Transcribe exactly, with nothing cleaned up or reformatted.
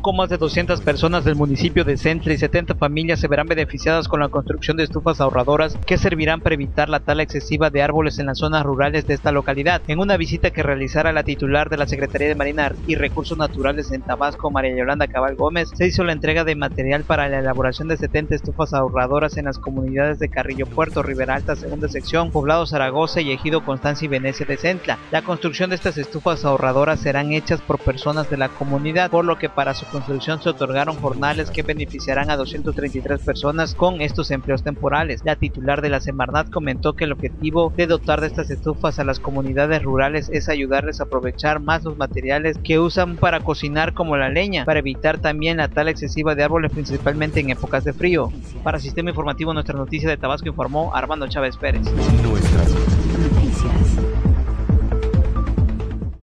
poco más de doscientas personas del municipio de Centla y setenta familias se verán beneficiadas con la construcción de estufas ahorradoras que servirán para evitar la tala excesiva de árboles en las zonas rurales de esta localidad. En una visita que realizara la titular de la Secretaría de Marina y Recursos Naturales en Tabasco, María Yolanda Cabal Gómez, se hizo la entrega de material para la elaboración de setenta estufas ahorradoras en las comunidades de Carrillo Puerto, Rivera Alta, Segunda Sección, Poblado Zaragoza y Ejido Constancia y Venecia de Centla. La construcción de estas estufas ahorradoras serán hechas por personas de la comunidad, por lo que para su construcción se otorgaron jornales que beneficiarán a doscientas treinta y tres personas con estos empleos temporales. La titular de la Semarnat comentó que el objetivo de dotar de estas estufas a las comunidades rurales es ayudarles a aprovechar más los materiales que usan para cocinar, como la leña, para evitar también la tala excesiva de árboles, principalmente en épocas de frío. Para Sistema Informativo Nuestra Noticia de Tabasco informó Armando Chávez Pérez. Nuestras noticias.